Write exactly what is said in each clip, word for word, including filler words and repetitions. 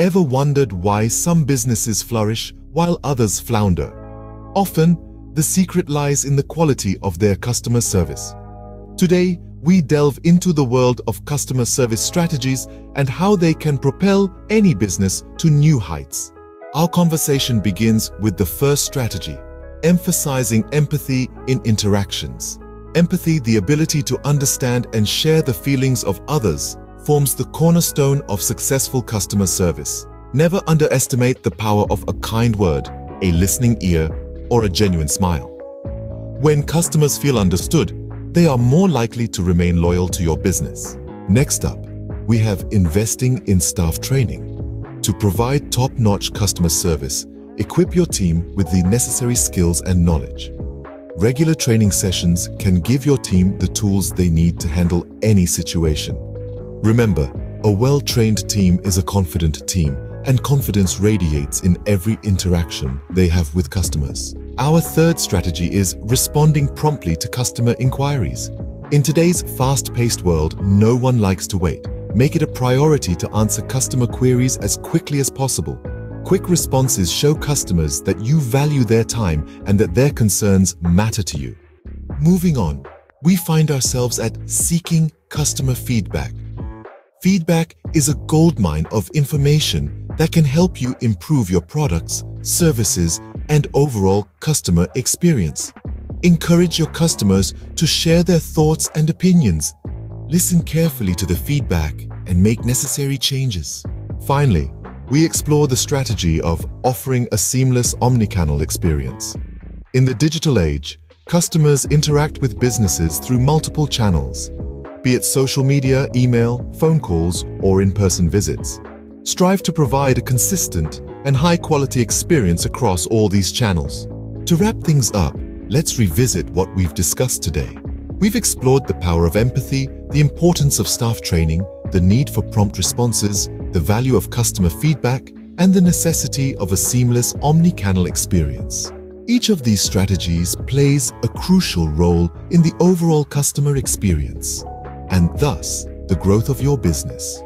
Ever wondered why some businesses flourish while others flounder? Often, the secret lies in the quality of their customer service. Today, we delve into the world of customer service strategies and how they can propel any business to new heights. Our conversation begins with the first strategy, emphasizing empathy in interactions. Empathy, the ability to understand and share the feelings of others, forms the cornerstone of successful customer service. Never underestimate the power of a kind word, a listening ear, or a genuine smile. When customers feel understood, they are more likely to remain loyal to your business. Next up, we have investing in staff training. To provide top-notch customer service, equip your team with the necessary skills and knowledge. Regular training sessions can give your team the tools they need to handle any situation. Remember, a well-trained team is a confident team, and confidence radiates in every interaction they have with customers. Our third strategy is responding promptly to customer inquiries. In today's fast-paced world, no one likes to wait. Make it a priority to answer customer queries as quickly as possible. Quick responses show customers that you value their time and that their concerns matter to you. Moving on, we find ourselves at seeking customer feedback. Feedback is a goldmine of information that can help you improve your products, services, and overall customer experience. Encourage your customers to share their thoughts and opinions. Listen carefully to the feedback and make necessary changes. Finally, we explore the strategy of offering a seamless omnichannel experience. In the digital age, customers interact with businesses through multiple channels, be it social media, email, phone calls, or in-person visits. Strive to provide a consistent and high-quality experience across all these channels. To wrap things up, let's revisit what we've discussed today. We've explored the power of empathy, the importance of staff training, the need for prompt responses, the value of customer feedback, and the necessity of a seamless omnichannel experience. Each of these strategies plays a crucial role in the overall customer experience, and thus the growth of your business.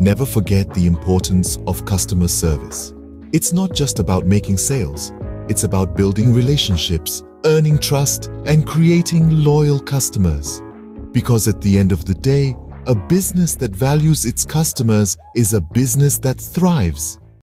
Never forget the importance of customer service. It's not just about making sales, it's about building relationships, earning trust, and creating loyal customers. Because at the end of the day, a business that values its customers is a business that thrives.